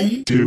3, 2, 1.